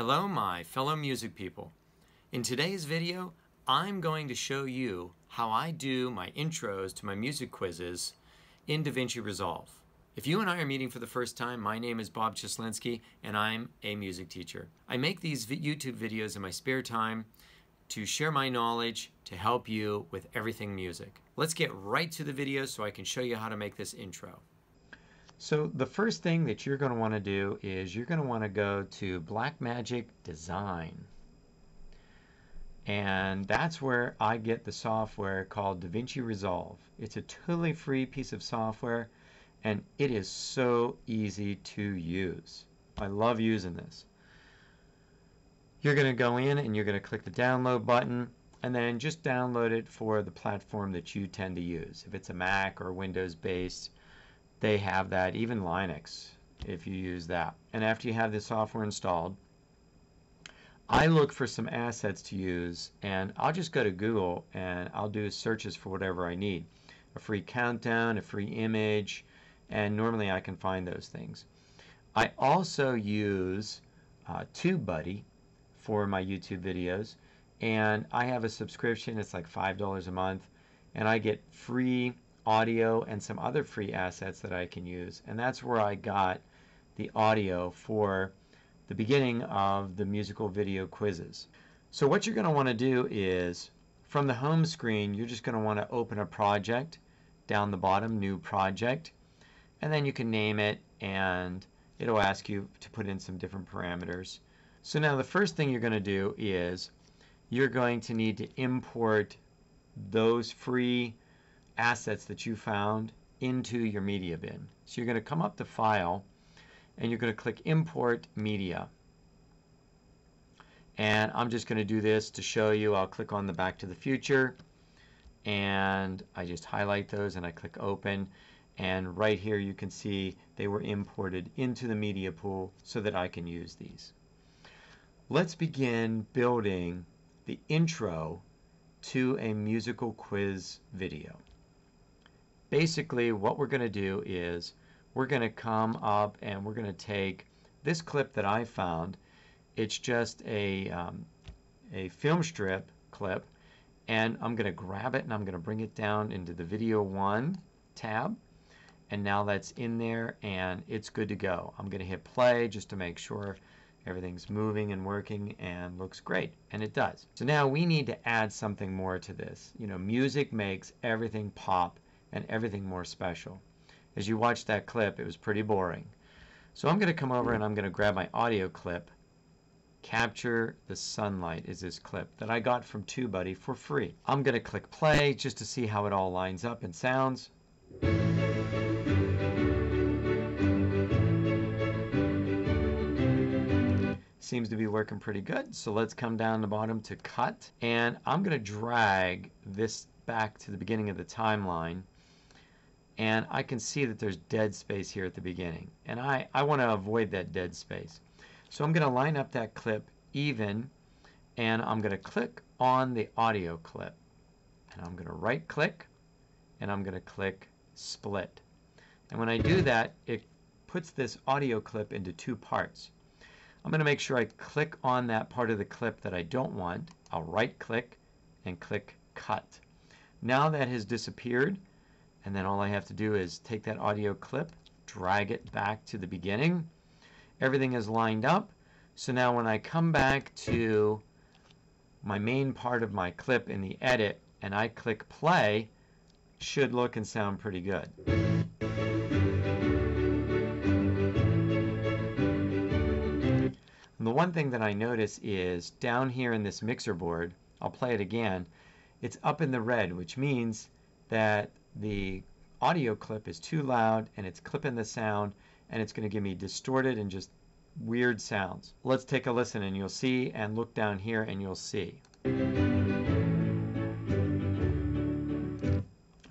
Hello my fellow music people. In today's video, I'm going to show you how I do my intros to my music quizzes in DaVinci Resolve. If you and I are meeting for the first time, my name is Bob Cieslinski and I'm a music teacher. I make these YouTube videos in my spare time to share my knowledge to help you with everything music. Let's get right to the video so I can show you how to make this intro. So the first thing that you're going to want to do is you're going to want to go to Blackmagic Design. And that's where I get the software called DaVinci Resolve. It's a totally free piece of software and it is so easy to use. I love using this. You're going to go in and you're going to click the download button and then just download it for the platform that you tend to use. If it's a Mac or Windows based, they have that, even Linux, if you use that. And after you have the software installed, I look for some assets to use, and I'll just go to Google and I'll do searches for whatever I need. A free countdown, a free image, and normally I can find those things. I also use TubeBuddy for my YouTube videos, and I have a subscription, it's like $5 a month, and I get free audio and some other free assets that I can use, and that's where I got the audio for the beginning of the musical video quizzes. So what you're going to want to do is from the home screen you're just going to want to open a project down the bottom, new project, and then you can name it and it'll ask you to put in some different parameters. So now the first thing you're going to do is you're going to need to import those free assets that you found into your media bin. So you're going to come up to File and you're going to click Import Media. And I'm just going to do this to show you. I'll click on the Back to the Future and I just highlight those and I click Open, and right here you can see they were imported into the media pool so that I can use these. Let's begin building the intro to a musical quiz video. Basically what we're going to do is we're going to come up and we're going to take this clip that I found. It's just a film strip clip, and I'm going to grab it and I'm going to bring it down into the Video 1 tab, and now that's in there and it's good to go. I'm going to hit play just to make sure everything's moving and working and looks great, and it does. So now we need to add something more to this. You know, music makes everything pop and everything more special. As you watched that clip, it was pretty boring. So I'm going to come over and I'm going to grab my audio clip. Capture the Sunlight is this clip that I got from TubeBuddy for free. I'm going to click play just to see how it all lines up and sounds. Seems to be working pretty good. So let's come down the bottom to Cut, and I'm going to drag this back to the beginning of the timeline, and I can see that there's dead space here at the beginning, and I want to avoid that dead space. So I'm going to line up that clip even, and I'm going to click on the audio clip and I'm going to right click and I'm going to click Split, and when I do that it puts this audio clip into two parts. I'm going to make sure I click on that part of the clip that I don't want. I'll right click and click Cut. Now that has disappeared, and then all I have to do is take that audio clip, drag it back to the beginning. Everything is lined up. So now when I come back to my main part of my clip in the edit and I click play, it should look and sound pretty good. And the one thing that I notice is down here in this mixer board, I'll play it again, it's up in the red, which means that the audio clip is too loud and it's clipping the sound and it's going to give me distorted and just weird sounds. Let's take a listen and you'll see, and look down here and you'll see.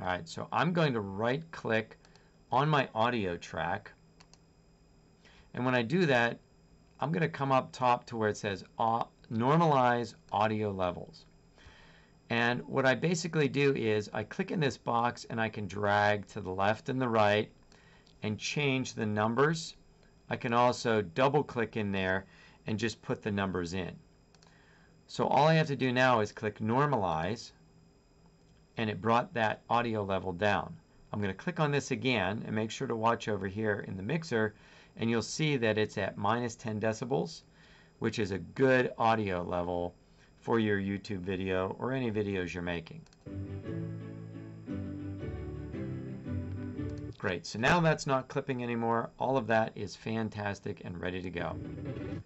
Alright, so I'm going to right click on my audio track, and when I do that I'm going to come up top to where it says Normalize Audio Levels. And what I basically do is I click in this box and I can drag to the left and the right and change the numbers. I can also double click in there and just put the numbers in. So all I have to do now is click Normalize, and it brought that audio level down. I'm going to click on this again and make sure to watch over here in the mixer, and you'll see that it's at -10 decibels, which is a good audio level for your YouTube video or any videos you're making. Great, so now that's not clipping anymore. All of that is fantastic and ready to go.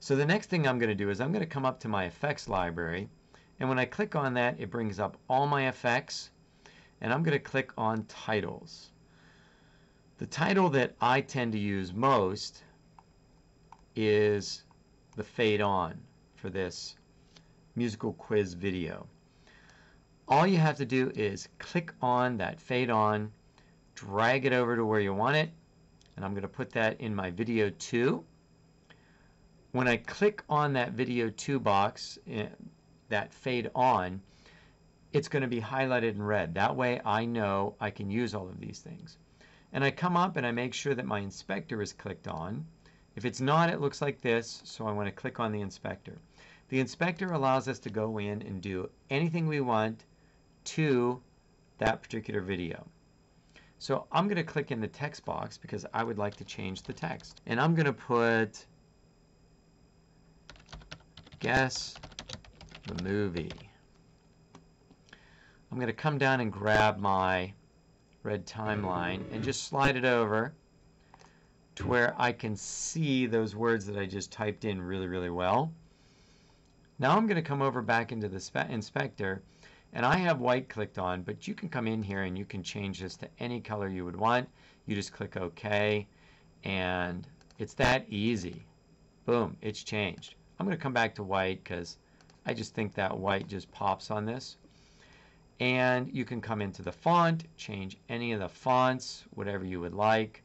So the next thing I'm going to do is I'm going to come up to my effects library, and when I click on that it brings up all my effects, and I'm going to click on titles. The title that I tend to use most is the fade on for this musical quiz video. All you have to do is click on that fade on, drag it over to where you want it, and I'm going to put that in my video 2. When I click on that video 2 box, that fade on, it's going to be highlighted in red. That way I know I can use all of these things. And I come up and I make sure that my inspector is clicked on. If it's not, it looks like this, so I want to click on the inspector. The inspector allows us to go in and do anything we want to that particular video. So I'm going to click in the text box because I would like to change the text. And I'm going to put Guess the Movie. I'm going to come down and grab my red timeline and just slide it over to where I can see those words that I just typed in really, really well. Now I'm going to come over back into the inspector, and I have white clicked on, but you can come in here and you can change this to any color you would want. You just click OK, and it's that easy. Boom, it's changed. I'm going to come back to white because I just think that white just pops on this. And you can come into the font, change any of the fonts, whatever you would like.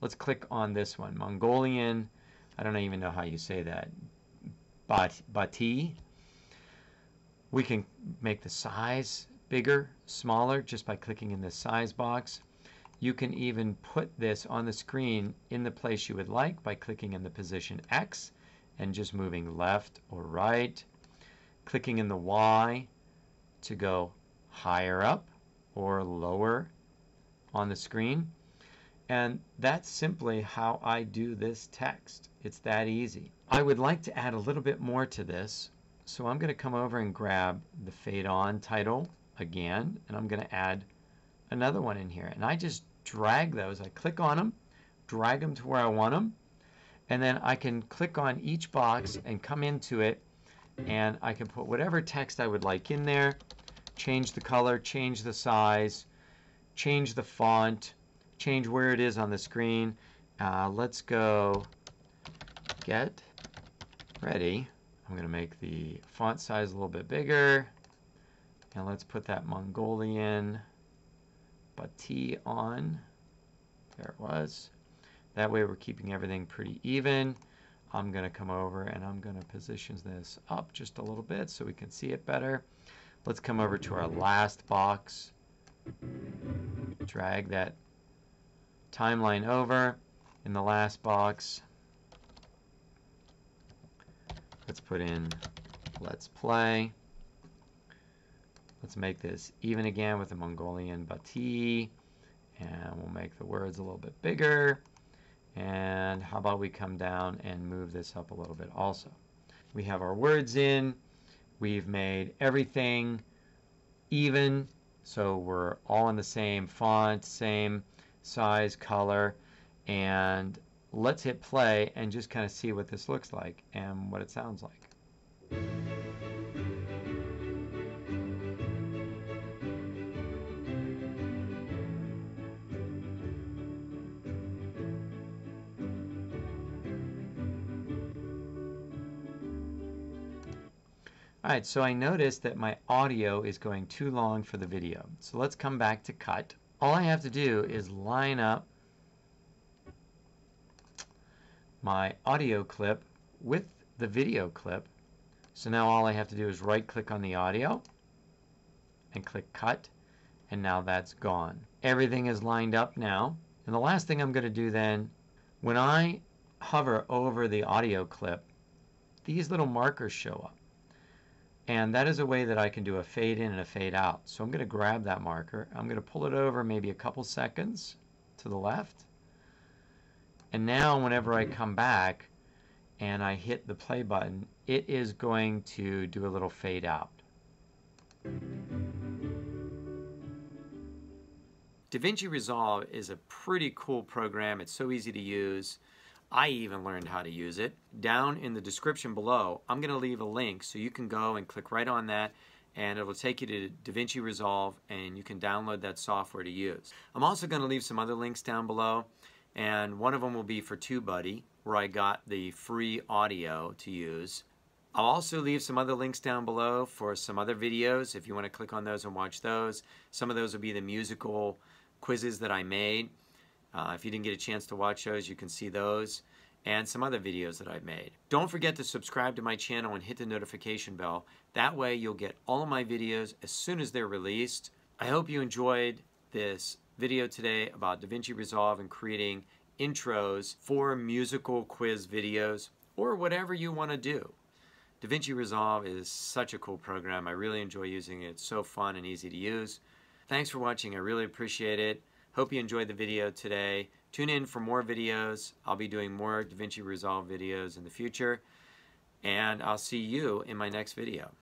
Let's click on this one, Mongolian. I don't even know how you say that. Bati. We can make the size bigger, smaller, just by clicking in this size box. You can even put this on the screen in the place you would like by clicking in the position X and just moving left or right, clicking in the Y to go higher up or lower on the screen. And that's simply how I do this text. It's that easy. I would like to add a little bit more to this. So I'm going to come over and grab the fade on title again, and I'm going to add another one in here. And I just drag those. I click on them, drag them to where I want them, and then I can click on each box and come into it, and I can put whatever text I would like in there, change the color, change the size, change the font, change where it is on the screen. Let's go Get Ready. I'm going to make the font size a little bit bigger, and let's put that Mongolian Bati on. There it was. That way we're keeping everything pretty even. I'm going to come over and I'm going to position this up just a little bit so we can see it better. Let's come over to our last box, drag that timeline over in the last box. Let's put in Let's Play. Let's make this even again with the Mongolian Bati, and we'll make the words a little bit bigger. And how about we come down and move this up a little bit also. We have our words in. We've made everything even, so we're all in the same font, same size, color, and let's hit play and just kind of see what this looks like and what it sounds like. Alright, so I noticed that my audio is going too long for the video. So let's come back to cut. All I have to do is line up my audio clip with the video clip. So now all I have to do is right click on the audio and click cut, and now that's gone. Everything is lined up now. And the last thing I'm going to do then, when I hover over the audio clip, these little markers show up. And that is a way that I can do a fade in and a fade out. So I'm going to grab that marker. I'm going to pull it over maybe a couple seconds to the left. And now whenever I come back and I hit the play button, it is going to do a little fade out. DaVinci Resolve is a pretty cool program. It's so easy to use. I even learned how to use it. Down in the description below, I'm going to leave a link so you can go and click right on that, and it will take you to DaVinci Resolve, and you can download that software to use. I'm also going to leave some other links down below, and one of them will be for TubeBuddy, where I got the free audio to use. I'll also leave some other links down below for some other videos if you want to click on those and watch those. Some of those will be the musical quizzes that I made. If you didn't get a chance to watch those, you can see those and some other videos that I've made. Don't forget to subscribe to my channel and hit the notification bell. That way you'll get all of my videos as soon as they're released. I hope you enjoyed this video today about DaVinci Resolve and creating intros for musical quiz videos or whatever you want to do. DaVinci Resolve is such a cool program. I really enjoy using it. It's so fun and easy to use. Thanks for watching. I really appreciate it. Hope you enjoyed the video today. Tune in for more videos. I'll be doing more DaVinci Resolve videos in the future, and I'll see you in my next video.